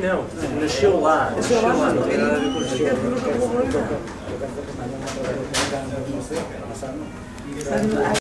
Não, nasceu lá. Nasceu lá, não tem nada a ver com isso. Não, não, não.